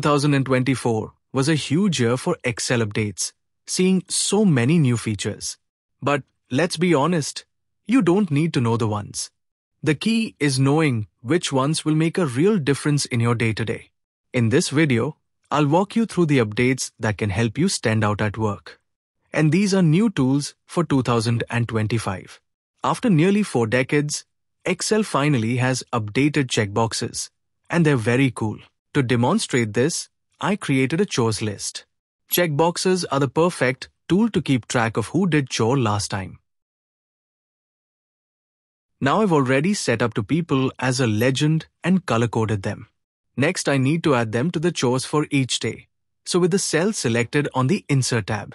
2024 was a huge year for Excel updates, seeing so many new features. But let's be honest, you don't need to know the ones. The key is knowing which ones will make a real difference in your day-to-day. In this video, I'll walk you through the updates that can help you stand out at work. And these are new tools for 2025. After nearly 4 decades, Excel finally has updated checkboxes, and they're very cool. To demonstrate this, I created a chores list. Checkboxes are the perfect tool to keep track of who did chore last time. Now I've already set up to people as a legend and color-coded them. Next, I need to add them to the chores for each day. So with the cell selected on the Insert tab,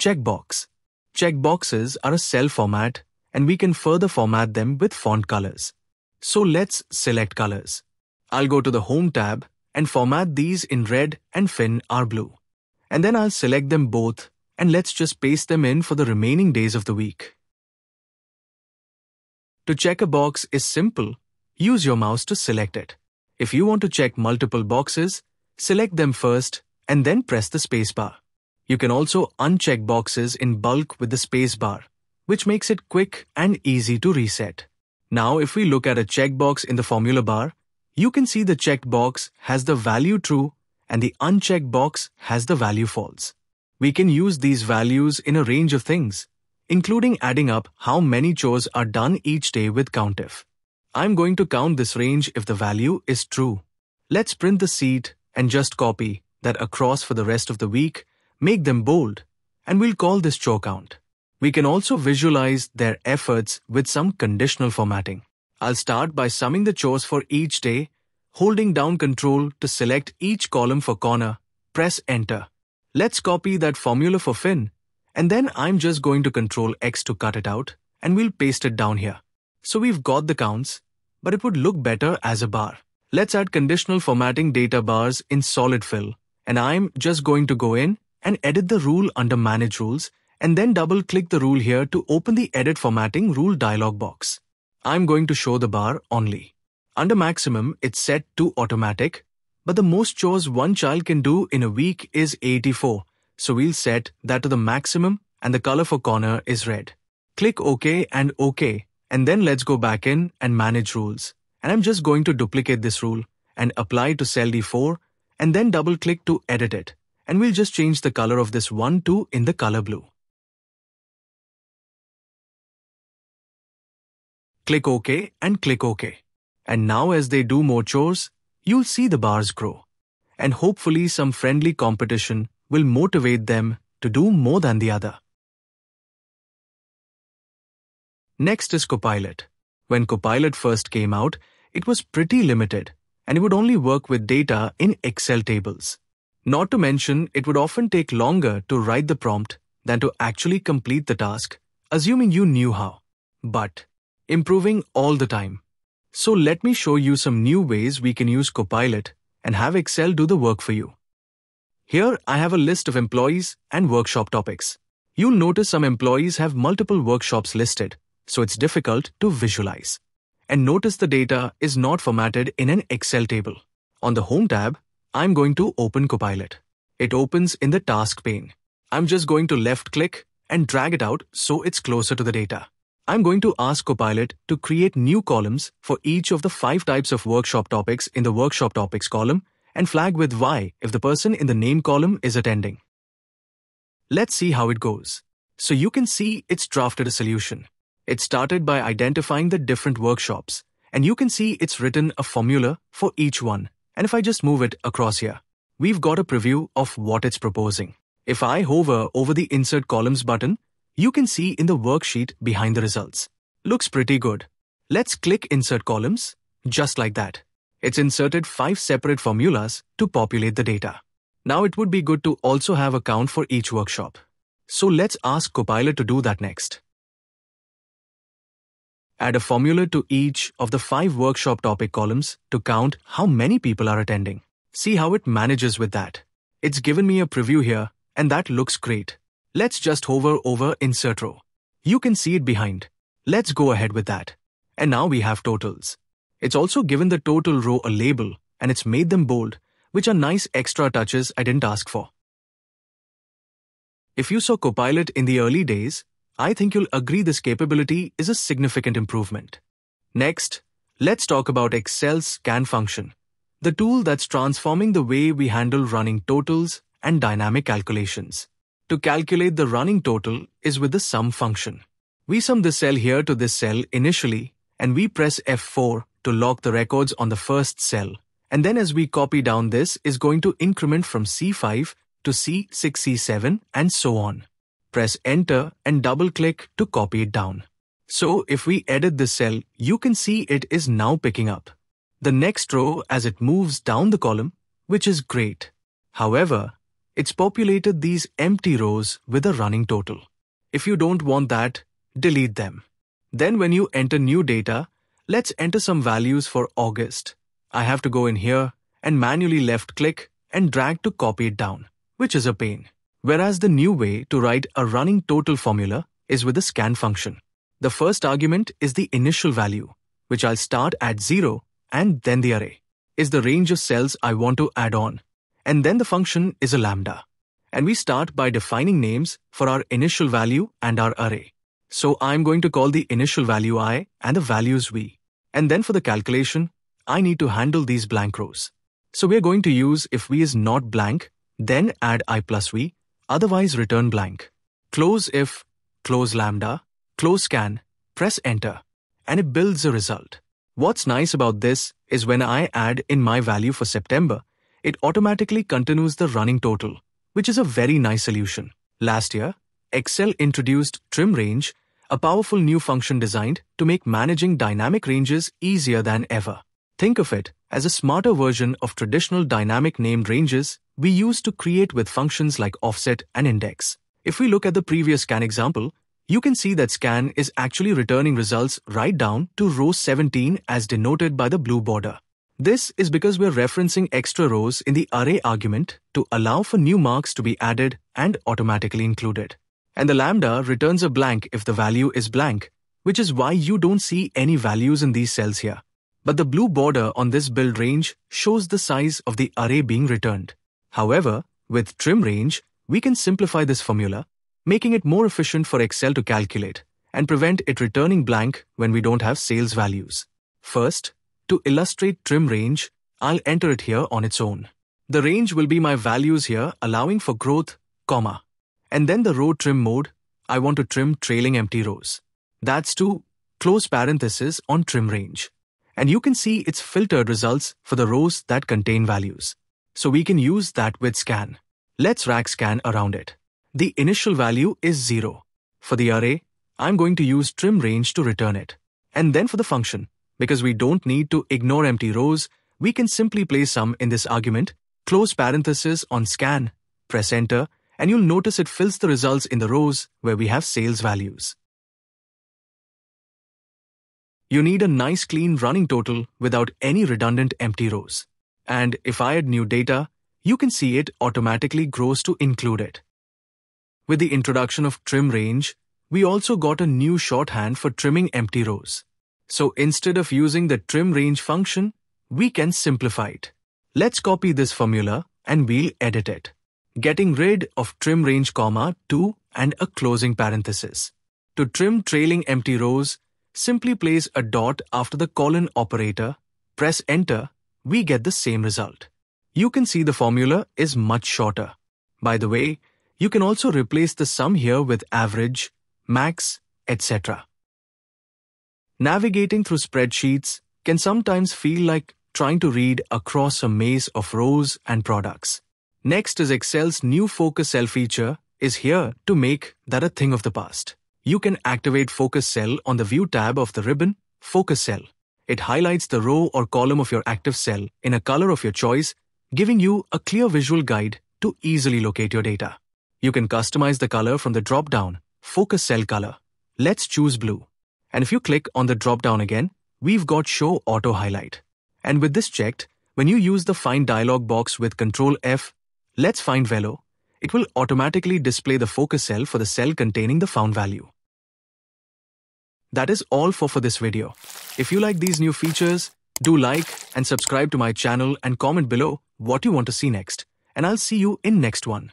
Checkbox. Checkboxes are a cell format, and we can further format them with font colors. So let's select colors. I'll go to the Home tab and format these in red and Fin are blue. And then I'll select them both, and let's just paste them in for the remaining days of the week. To check a box is simple. Use your mouse to select it. If you want to check multiple boxes, select them first and then press the spacebar. You can also uncheck boxes in bulk with the spacebar, which makes it quick and easy to reset. Now, if we look at a checkbox in the formula bar, you can see the checked box has the value true and the unchecked box has the value false. We can use these values in a range of things, including adding up how many chores are done each day with COUNTIF. I'm going to count this range if the value is true. Let's print the sheet and just copy that across for the rest of the week, make them bold, and we'll call this chore count. We can also visualize their efforts with some conditional formatting. I'll start by summing the chores for each day, holding down Control to select each column for corner, press Enter. Let's copy that formula for Fin, and then I'm just going to Control X to cut it out, and we'll paste it down here. So we've got the counts, but it would look better as a bar. Let's add conditional formatting data bars in Solid Fill, and I'm just going to go in and edit the rule under Manage Rules, and then double-click the rule here to open the Edit Formatting Rule dialog box. I'm going to show the bar only. Under Maximum, it's set to Automatic, but the most chores one child can do in a week is 84. So we'll set that to the maximum, and the color for corner is red. Click OK and OK, and then let's go back in and manage rules. And I'm just going to duplicate this rule and apply to cell D4, and then double-click to edit it. And we'll just change the color of this one to in the color blue. Click OK and click OK. And now as they do more chores, you'll see the bars grow. And hopefully some friendly competition will motivate them to do more than the other. Next is Copilot. When Copilot first came out, it was pretty limited, and it would only work with data in Excel tables. Not to mention, it would often take longer to write the prompt than to actually complete the task, assuming you knew how. But improving all the time. So let me show you some new ways we can use Copilot and have Excel do the work for you. Here, I have a list of employees and workshop topics. You'll notice some employees have multiple workshops listed, so it's difficult to visualize. And notice the data is not formatted in an Excel table. On the Home tab, I'm going to open Copilot. It opens in the task pane. I'm just going to left-click and drag it out so it's closer to the data. I'm going to ask Copilot to create new columns for each of the 5 types of workshop topics in the workshop topics column, and flag with Y if the person in the name column is attending. Let's see how it goes. So you can see it's drafted a solution. It started by identifying the different workshops, and you can see it's written a formula for each one. And if I just move it across here, we've got a preview of what it's proposing. If I hover over the Insert Columns button, you can see in the worksheet behind the results. Looks pretty good. Let's click Insert Columns, just like that. It's inserted 5 separate formulas to populate the data. Now it would be good to also have a count for each workshop. So let's ask Copilot to do that next. Add a formula to each of the 5 workshop topic columns to count how many people are attending. See how it manages with that. It's given me a preview here, and that looks great. Let's just hover over Insert Row. You can see it behind. Let's go ahead with that. And now we have totals. It's also given the total row a label, and it's made them bold, which are nice extra touches I didn't ask for. If you saw Copilot in the early days, I think you'll agree this capability is a significant improvement. Next, let's talk about Excel's SCAN function, the tool that's transforming the way we handle running totals and dynamic calculations. To calculate the running total is with the sum function. We sum this cell here to this cell initially, and we press F4 to lock the records on the first cell. And then as we copy down, this is going to increment from C5 to C6, C7, and so on. Press Enter and double-click to copy it down. So if we edit this cell, you can see it is now picking up the next row as it moves down the column, which is great. However, it's populated these empty rows with a running total. If you don't want that, delete them. Then when you enter new data, let's enter some values for August. I have to go in here and manually left-click and drag to copy it down, which is a pain. Whereas the new way to write a running total formula is with the SCAN function. The first argument is the initial value, which I'll start at 0, and then the array is the range of cells I want to add on. And then the function is a lambda. And we start by defining names for our initial value and our array. So I'm going to call the initial value I and the values v. And then for the calculation, I need to handle these blank rows. So we're going to use if v is not blank, then add I plus v, otherwise return blank. Close if, close lambda, close SCAN, press Enter, and it builds a result. What's nice about this is when I add in my value for September, it automatically continues the running total, which is a very nice solution. Last year, Excel introduced TRIMRANGE, a powerful new function designed to make managing dynamic ranges easier than ever. Think of it as a smarter version of traditional dynamic named ranges we used to create with functions like offset and index. If we look at the previous SCAN example, you can see that SCAN is actually returning results right down to row 17 as denoted by the blue border. This is because we're referencing extra rows in the array argument to allow for new marks to be added and automatically included. And the lambda returns a blank if the value is blank, which is why you don't see any values in these cells here. But the blue border on this build range shows the size of the array being returned. However, with TRIMRANGE, we can simplify this formula, making it more efficient for Excel to calculate and prevent it returning blank when we don't have sales values. First, to illustrate TRIMRANGE, I'll enter it here on its own. The range will be my values here, allowing for growth, comma. And then the row trim mode, I want to trim trailing empty rows. That's to close parenthesis on TRIMRANGE. And you can see it's filtered results for the rows that contain values. So we can use that with SCAN. Let's rack SCAN around it. The initial value is 0. For the array, I'm going to use TRIMRANGE to return it. And then for the function, because we don't need to ignore empty rows, we can simply place sum in this argument, close parenthesis on SCAN, press Enter, and you'll notice it fills the results in the rows where we have sales values. You need a nice clean running total without any redundant empty rows. And if I add new data, you can see it automatically grows to include it. With the introduction of TRIMRANGE, we also got a new shorthand for trimming empty rows. So instead of using the TRIMRANGE function, we can simplify it. Let's copy this formula and we'll edit it, getting rid of TRIMRANGE, comma, 2 and a closing parenthesis. To trim trailing empty rows, simply place a dot after the colon operator, press Enter, we get the same result. You can see the formula is much shorter. By the way, you can also replace the sum here with average, max, etc. Navigating through spreadsheets can sometimes feel like trying to read across a maze of rows and products. Next is Excel's new Focus Cell feature is here to make that a thing of the past. You can activate Focus Cell on the View tab of the ribbon, Focus Cell. It highlights the row or column of your active cell in a color of your choice, giving you a clear visual guide to easily locate your data. You can customize the color from the drop-down, Focus Cell Color. Let's choose blue. And if you click on the drop-down again, we've got Show Auto Highlight. And with this checked, when you use the Find dialog box with Ctrl F, let's find Velo, it will automatically display the focus cell for the cell containing the found value. That is all for this video. If you like these new features, Do like and subscribe to my channel and comment below what you want to see next. And I'll see you in next one.